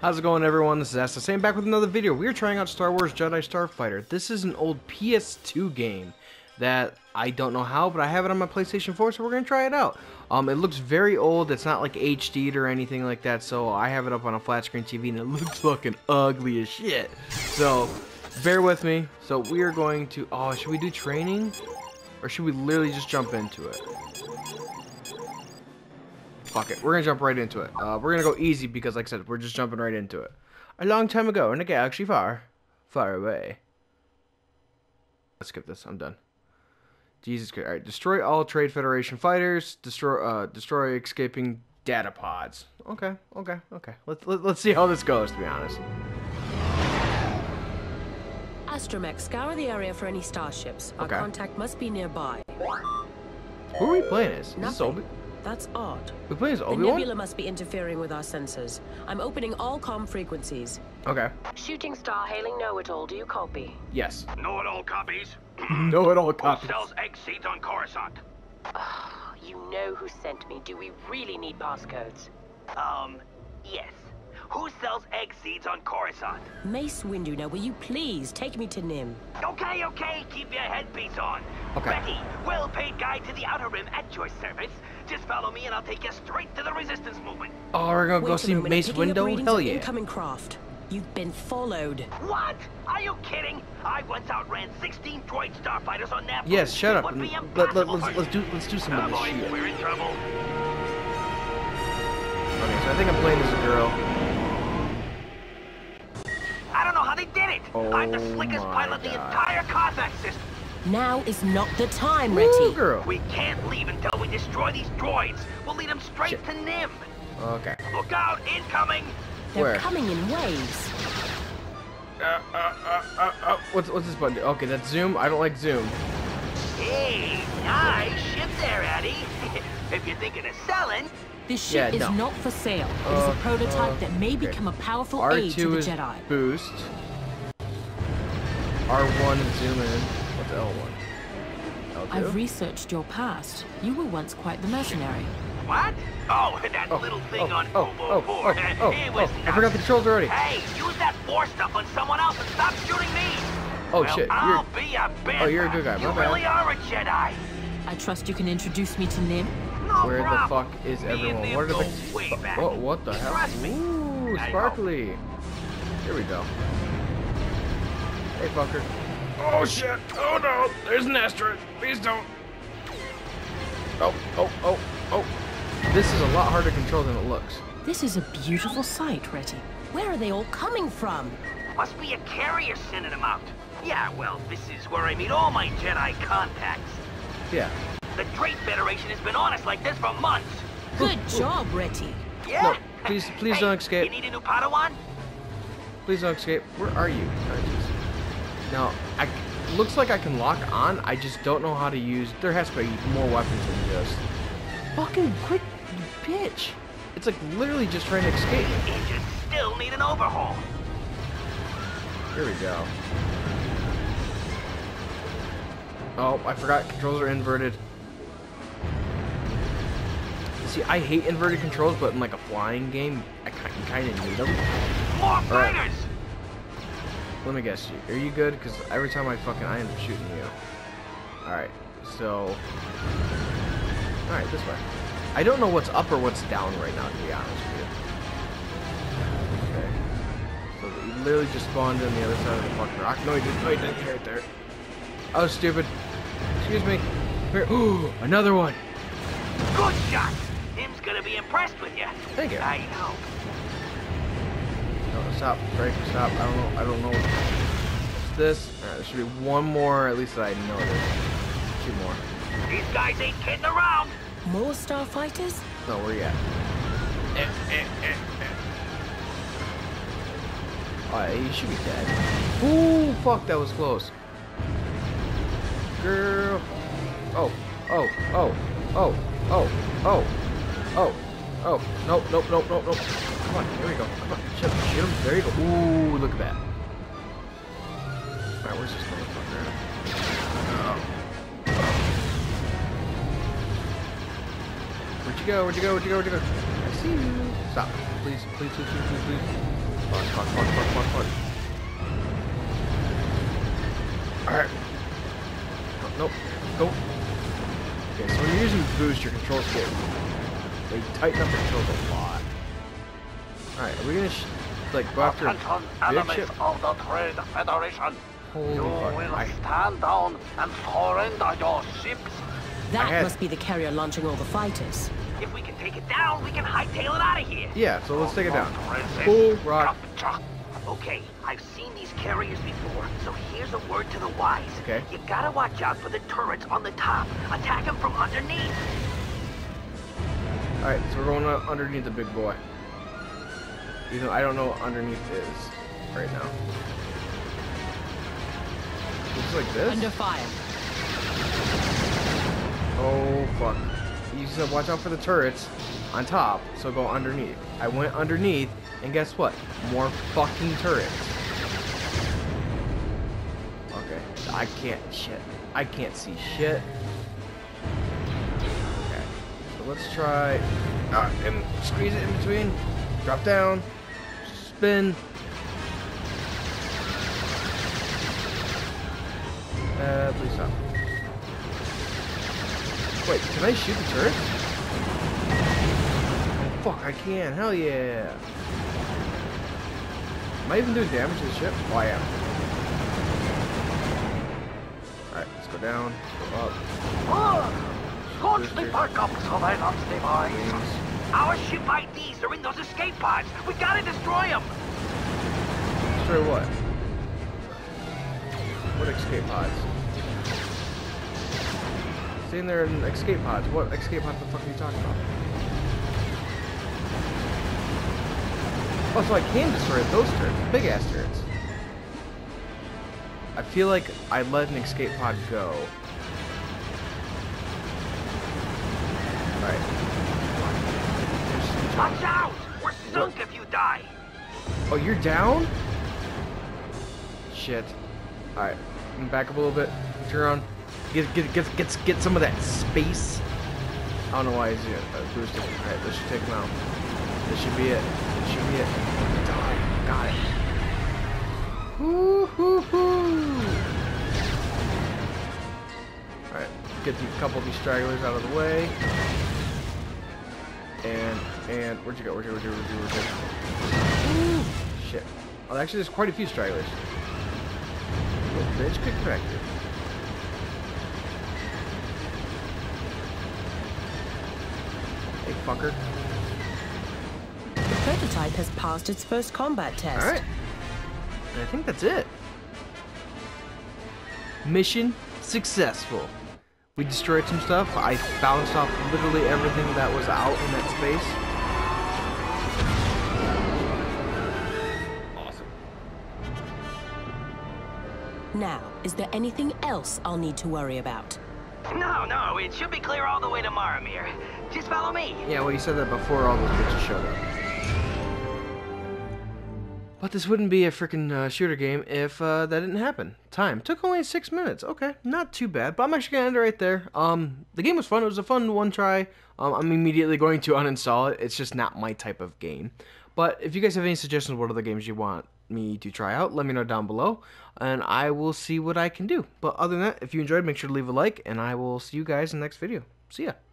How's it going, everyone? This is Asa, same back with another video. We are trying out Star Wars Jedi Starfighter. This is an old PS2 game that I don't know how, but I have it on my PlayStation 4, so we're going to try it out. It looks very old. It's not like HD'd or anything like that, so I have it up on a flat screen TV, and it looks fucking ugly as shit. So, bear with me. So, we are going to... Oh, should we do training? Or should we literally just jump into it? Fuck it. We're going to jump right into it. We're going to go easy because, like I said, we're just jumping right into it. A long time ago in a galaxy far, far away. Let's skip this. I'm done. Jesus Christ. All right. Destroy all Trade Federation fighters. Destroy escaping data pods. Okay. Okay. Okay. Let's see how this goes, to be honest. Astromech, scour the area for any starships. Our contact must be nearby. Who are we playing as? That's odd. We play as Obi-Wan? The nebula must be interfering with our sensors. I'm opening all comm frequencies. Okay. Shooting star hailing know-it-all. Do you copy? Yes. Know-it-all copies. Know-it-all copies. Who sells egg seeds on Coruscant? Oh, you know who sent me. Do we really need passcodes? Yes. Who sells egg seeds on Coruscant? Mace Windu, now will you please take me to Nym? Okay, okay, keep your headpiece on. Okay. Reti, well-paid guide to the Outer Rim at your service. Just follow me and I'll take you straight to the Resistance movement. Oh, we're gonna go see Mace Windu? Hell yeah. Incoming craft. You've been followed. What? Are you kidding? I once outran 16 droid starfighters on Naboo. Yes, shut up. Let's do some of this shit. We're in trouble. Okay, so I think I'm playing as a girl. They did it! Oh, I'm the slickest pilot in the entire Carthax system! Now is not the time, Reti! Girl. We can't leave until we destroy these droids! We'll lead them straight to NIMH! Okay. Look out! Incoming! They're coming in waves! What's this button? Okay, that's zoom. I don't like zoom. Hey! Nice ship there, Eddie! If you're thinking of selling... This ship is not for sale. It is a prototype that may become a powerful aid to the Jedi. R2 is boost. R1 is zoom in. What's L1? L2? I've researched your past. You were once quite the mercenary. What? Oh, that little thing on Bobo 4. It was I forgot the controls already. Hey, use that force stuff on someone else and stop shooting me. Oh, well, shit. I'll be a bitch. Oh, you're a good guy. You really are a Jedi. I trust you can introduce me to Nym. Where the fuck is everyone? Where the fuck? Oh, what the hell? Ooh, sparkly. Here we go. Hey, fucker. Oh, shit. Oh, no. There's an asteroid. Please don't. Oh. This is a lot harder to control than it looks. This is a beautiful sight, Reti. Where are they all coming from? Must be a carrier sending them out. Yeah, well, this is where I meet all my Jedi contacts. Yeah. The Trade Federation has been on us like this for months. Good job, Reti. Yeah. Look, please hey, don't escape. You need a new Padawan? Please don't escape. Where are you? Now, looks like I can lock on. I just don't know how to use. There has to be more weapons than just. Fucking quick, bitch! It's like literally just trying to escape. The engines still need an overhaul. Here we go. Oh, I forgot. Controls are inverted. See, I hate inverted controls, but in like a flying game, I kind of need them. More fighters! Let me guess. Are you good? Because every time I end up shooting you. Alright, so... Alright, this way. I don't know what's up or what's down right now, to be honest with you. Okay. So he literally just spawned on the other side of the fucking rock. No, he didn't. No, he didn't. Right there. I was stupid. Excuse me. Ooh, another one! Good shot! Him's gonna be impressed with you. Thank you. I know. No, stop. Break. Stop. I don't know. What's this? Alright, there should be one more, at least that I know there's two more. These guys ain't kidding around! More starfighters? No, where you at? Alright, you should be dead. Ooh, fuck, that was close. Girl. Oh, nope. Come on, here we go. Come on, shoot him. There you go. Ooh, look at that. Alright, where's this motherfucker? We're Where'd you go? Where'd you go? Where'd you go? Where'd you go? I see you. Stop. Please, please, please, please, please, please. Fuck, fuck, fuck, fuck, fuck, fuck. Alright. Oh, nope. Go. Okay, so when you're using boost, your controls get... They tighten up the controls a lot. Alright, are we gonna, like, go after a big ship? Of the Trade Federation. Holy fuck. Will stand down and surrender your ships. That must be the carrier launching all the fighters. If we can take it down, we can hightail it out of here. Yeah, so let's take it down. Full rock. Okay, I've seen these carriers before, so here's a word to the wise. Okay. You gotta watch out for the turrets on the top. Attack them from underneath. Alright, so we're going underneath the big boy. Even though I don't know what underneath is right now. Looks like this? Under fire. Oh, fuck. You said watch out for the turrets on top, so go underneath. I went underneath, and guess what? More fucking turrets. Okay. I can't shit. I can't see shit. Okay. So let's try... and squeeze it in between. Drop down. Spin. Please stop. Wait, can I shoot the turret? Oh, fuck, I can. Hell yeah. Am I even doing damage to the ship? Oh, I am. Alright, let's go down. Let's go up. Launch the backup surveillance device. Our ship IDs are in those escape pods. We gotta destroy them. Destroy what? What escape pods? Stay in there in escape pods. What escape pod the fuck are you talking about? Oh, so I can destroy those turrets. Big ass turrets. I feel like I let an escape pod go. Alright. Watch out! We're sunk if you die! Oh, you're down? Shit. Alright. I'm back up a little bit. Turn around. Get some of that space. I don't know why he's here. Boosted. Alright, this should take him out. This should be it. This should be it. Die. Got it. Woohoo! Alright, get a couple of these stragglers out of the way. And where'd you go? Where'd you go? Shit. Oh, actually, there's quite a few stragglers. Oh, bitch, get connected. Hey, fucker. The prototype has passed its first combat test. Alright. I think that's it. Mission successful. We destroyed some stuff. I bounced off literally everything that was out in that space. Awesome. Now, is there anything else I'll need to worry about? No, no, it should be clear all the way to Maramir. Just follow me. Yeah, well, you said that before all those bitches showed up. But this wouldn't be a freaking shooter game if that didn't happen. Time took only 6 minutes. Okay, not too bad. But I'm actually gonna end it right there. The game was fun. It was a fun one try. I'm immediately going to uninstall it. It's just not my type of game. But if you guys have any suggestions of what other games you want me to try out, let me know down below, and I will see what I can do. But other than that, if you enjoyed, make sure to leave a like, and I will see you guys in the next video. See ya.